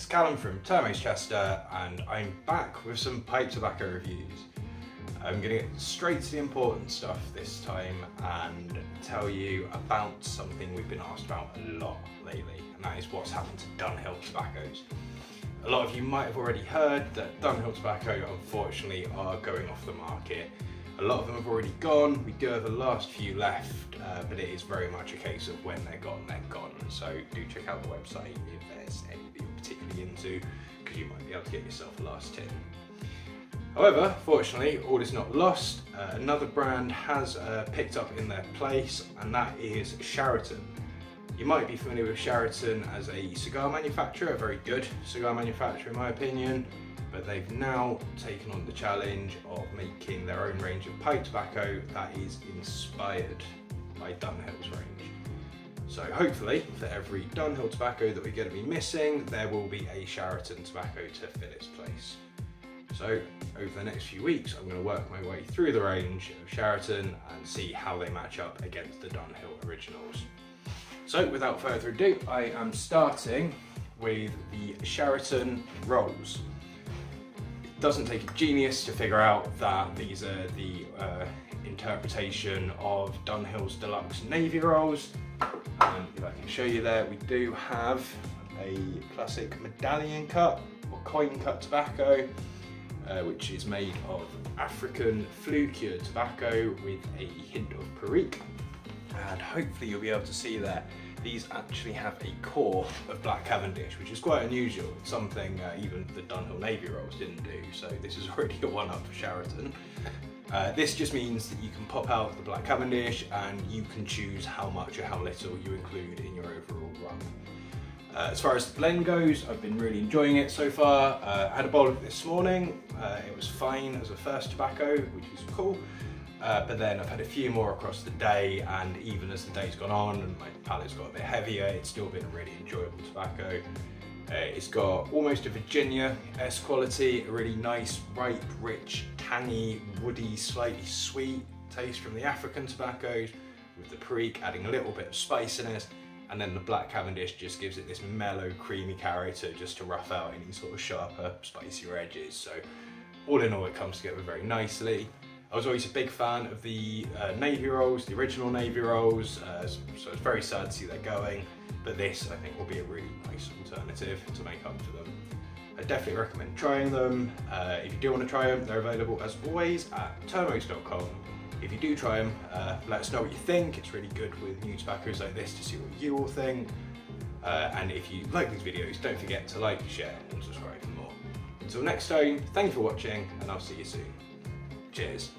It's Callum from Turmeaus Chester, and I'm back with some pipe tobacco reviews. I'm going to get straight to the important stuff this time and tell you about something we've been asked about a lot lately, and that is what's happened to Dunhill tobaccos. A lot of you might have already heard that Dunhill tobacco unfortunately are going off the market. A lot of them have already gone. We do have the last few left, but it is very much a case of when they're gone, they're gone. So do check out the website if there's any that you're particularly into, because you might be able to get yourself the last tin. However, fortunately, all is not lost. Another brand has picked up in their place, and that is Sheraton. You might be familiar with Sheraton as a cigar manufacturer, a very good cigar manufacturer in my opinion, but they've now taken on the challenge of making their own range of pipe tobacco that is inspired by Dunhill's range. So hopefully for every Dunhill tobacco that we're going to be missing, there will be a Sheraton tobacco to fill its place. So over the next few weeks, I'm going to work my way through the range of Sheraton and see how they match up against the Dunhill originals. So without further ado, I am starting with the Sheraton Rolls. Doesn't take a genius to figure out that these are the interpretation of Dunhill's Deluxe Navy Rolls. And if I can show you there, we do have a classic medallion cut or coin cut tobacco, which is made of African flue-cured tobacco with a hint of perique. And hopefully you'll be able to see there, these actually have a core of Black Cavendish, which is quite unusual. It's something even the Dunhill Navy Rolls didn't do, so this is already a one-up for Sheraton. This just means that you can pop out the Black Cavendish and you can choose how much or how little you include in your overall run. As far as the blend goes, I've been really enjoying it so far. I had a bowl of it this morning. It was fine as a first tobacco, which is cool. But then I've had a few more across the day, and even as the day's gone on and my palate's got a bit heavier, it's still been a really enjoyable tobacco. It's got almost a Virginia-esque quality, a really nice, ripe, rich, tangy, woody, slightly sweet taste from the African tobaccos, with the perique adding a little bit of spiciness, and then the Black Cavendish just gives it this mellow, creamy character just to rough out any sort of sharper, spicier edges. So all in all, it comes together very nicely. I was always a big fan of the Navy Rolls, the original Navy Rolls, so it's very sad to see they're going, but this I think will be a really nice alternative to make up for them. I definitely recommend trying them. If you do want to try them, they're available as always at Turmeaus.com. If you do try them, let us know what you think. It's really good with new tobaccos like this to see what you all think. And if you like these videos, don't forget to like, share and subscribe for more. Until next time, thank you for watching, and I'll see you soon. Cheers.